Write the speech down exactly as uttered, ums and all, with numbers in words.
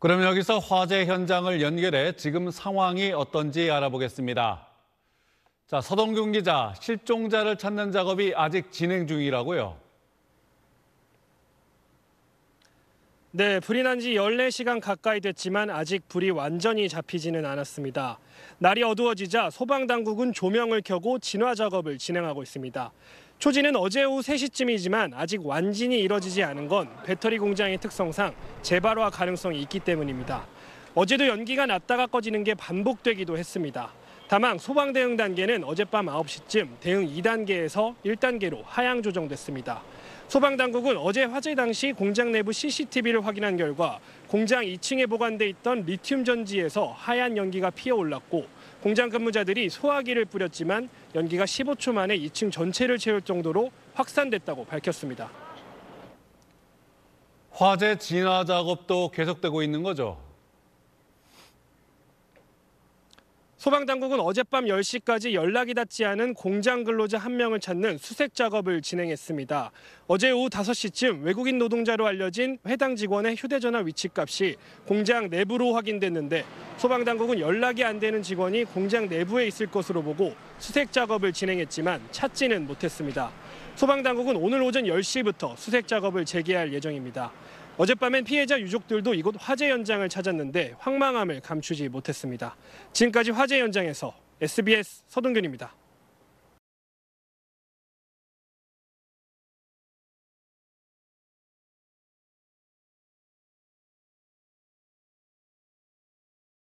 그럼 여기서 화재 현장을 연결해 지금 상황이 어떤지 알아보겠습니다. 자, 서동균 기자, 실종자를 찾는 작업이 아직 진행 중이라고요? 네, 불이 난 지 열네 시간 가까이 됐지만 아직 불이 완전히 잡히지는 않았습니다. 날이 어두워지자 소방당국은 조명을 켜고 진화 작업을 진행하고 있습니다. 초진은 어제 오후 세 시쯤이지만 아직 완진이 이뤄지지 않은 건 배터리 공장의 특성상 재발화 가능성이 있기 때문입니다. 어제도 연기가 났다가 꺼지는 게 반복되기도 했습니다. 다만 소방 대응 단계는 어젯밤 아홉 시쯤 대응 이 단계에서 일 단계로 하향 조정됐습니다. 소방당국은 어제 화재 당시 공장 내부 씨씨티비를 확인한 결과 공장 이 층에 보관돼 있던 리튬 전지에서 하얀 연기가 피어올랐고 공장 근무자들이 소화기를 뿌렸지만 연기가 십오 초 만에 이 층 전체를 채울 정도로 확산됐다고 밝혔습니다. 화재 진화 작업도 계속되고 있는 거죠? 소방당국은 어젯밤 열 시까지 연락이 닿지 않은 공장 근로자 한 명을 찾는 수색 작업을 진행했습니다. 어제 오후 다섯 시쯤 외국인 노동자로 알려진 해당 직원의 휴대전화 위치값이 공장 내부로 확인됐는데 소방당국은 연락이 안 되는 직원이 공장 내부에 있을 것으로 보고 수색 작업을 진행했지만 찾지는 못했습니다. 소방당국은 오늘 오전 열 시부터 수색 작업을 재개할 예정입니다. 어젯밤엔 피해자 유족들도 이곳 화재 현장을 찾았는데 황망함을 감추지 못했습니다. 지금까지 화재 현장에서 에스비에스 서동균입니다.